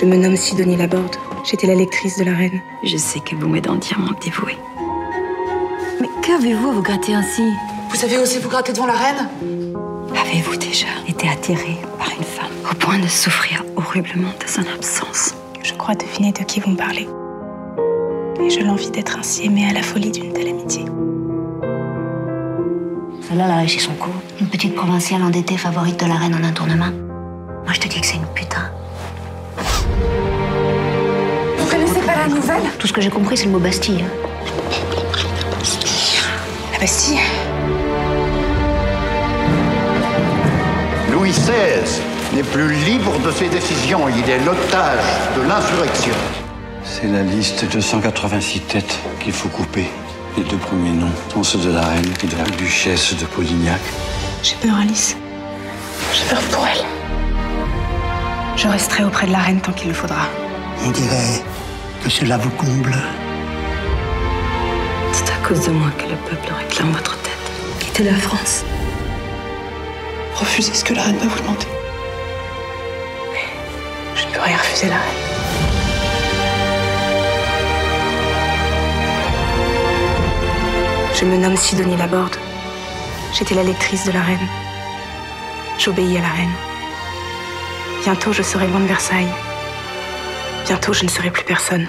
Je me nomme Sidonie Laborde. J'étais la lectrice de la reine. Je sais que vous m'êtes entièrement dévouée. Mais qu'avez-vous à vous gratter ainsi? Vous savez aussi vous gratter devant la reine? Avez-vous déjà été attirée par une femme au point de souffrir horriblement de son absence? Je crois deviner de qui vous me parlez. Et je l'envie d'être ainsi aimée à la folie d'une telle amitié. Celle-là l'a réussi son coup. Une petite provinciale endettée favorite de la reine en un tournement. Moi, je te dis que c'est une putain. Vous connaissez pas la nouvelle? Tout ce que j'ai compris, c'est le mot Bastille. La Bastille? Louis XVI n'est plus libre de ses décisions. Il est l'otage de l'insurrection. C'est la liste de 186 têtes qu'il faut couper. Les deux premiers noms sont ceux de la reine et de la duchesse de Polignac. J'ai peur, Alice. J'ai peur pour elle. Je resterai auprès de la reine tant qu'il le faudra. On dirait que cela vous comble. C'est à cause de moi que le peuple réclame votre tête. Quittez la France. Refusez ce que la reine va vous demander. Mais je ne peux rien refuser la reine. Je me nomme Sidonie Laborde. J'étais la lectrice de la reine. J'obéis à la reine. Bientôt, je serai loin de Versailles. Bientôt, je ne serai plus personne.